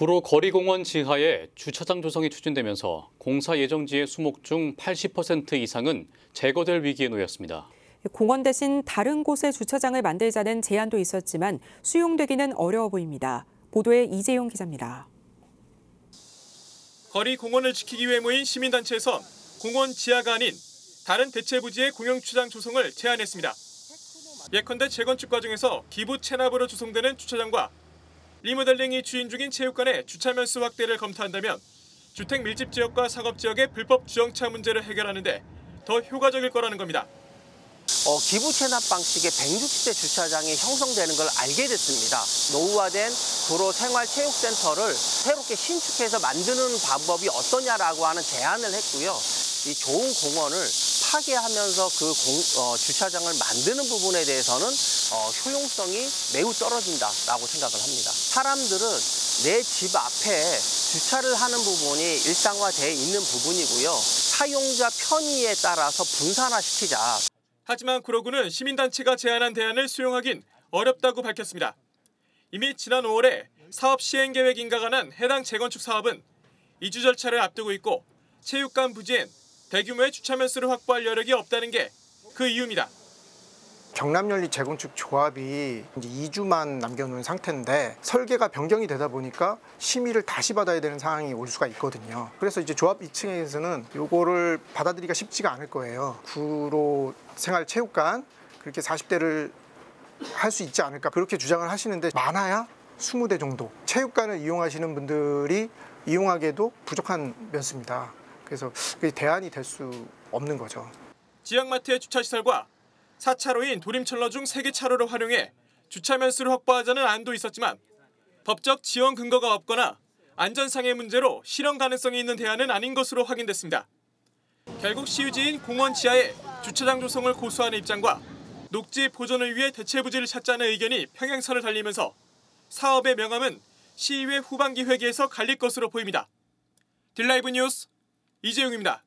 구로 거리공원 지하에 주차장 조성이 추진되면서 공사 예정지의 수목 중 80% 이상은 제거될 위기에 놓였습니다. 공원 대신 다른 곳에 주차장을 만들자는 제안도 있었지만 수용되기는 어려워 보입니다. 보도에 이재용 기자입니다. 거리 공원을 지키기 위해 모인 시민단체에선 공원 지하가 아닌 다른 대체 부지의 공영주차장 조성을 제안했습니다. 예컨대 재건축 과정에서 기부 체납으로 조성되는 주차장과 리모델링이 추진 중인 체육관의 주차 면수 확대를 검토한다면 주택 밀집 지역과 상업 지역의 불법 주정차 문제를 해결하는 데 더 효과적일 거라는 겁니다. 기부 체납 방식의 160대 주차장이 형성되는 걸 알게 됐습니다. 노후화된 구로생활체육센터를 새롭게 신축해서 만드는 방법이 어떠냐라고 하는 제안을 했고요. 이 좋은 공원을 파괴하면서 주차장을 만드는 부분에 대해서는 효용성이 매우 떨어진다라고 생각을 합니다. 사람들은 내 집 앞에 주차를 하는 부분이 일상화돼 있는 부분이고요. 사용자 편의에 따라서 분산화시키자. 하지만 구로구는 시민단체가 제안한 대안을 수용하긴 어렵다고 밝혔습니다. 이미 지난 5월에 사업 시행계획 인가가 난 해당 재건축 사업은 이주 절차를 앞두고 있고 체육관 부지엔 대규모의 주차 면수를 확보할 여력이 없다는 게 그 이유입니다. 경남연립 재건축 조합이 이제 2주만 남겨놓은 상태인데 설계가 변경이 되다 보니까 심의를 다시 받아야 되는 상황이 올 수가 있거든요. 그래서 이제 조합 2층에서는 요거를 받아들이기가 쉽지가 않을 거예요. 구로 생활체육관 그렇게 40대를 할 수 있지 않을까 그렇게 주장을 하시는데 많아야 20대 정도. 체육관을 이용하시는 분들이 이용하기에도 부족한 면수입니다. 그래서 그게 대안이 될 수 없는 거죠. 지역마트의 주차시설과 4차로인 도림천로 중 3개 차로를 활용해 주차 면수를 확보하자는 안도 있었지만 법적 지원 근거가 없거나 안전상의 문제로 실현 가능성이 있는 대안은 아닌 것으로 확인됐습니다. 결국 시유지인 공원 지하에 주차장 조성을 고수하는 입장과 녹지 보존을 위해 대체 부지를 찾자는 의견이 평행선을 달리면서 사업의 명암은 시의회 후반기 회기에서 갈릴 것으로 보입니다. 딜라이브 뉴스 이재용입니다.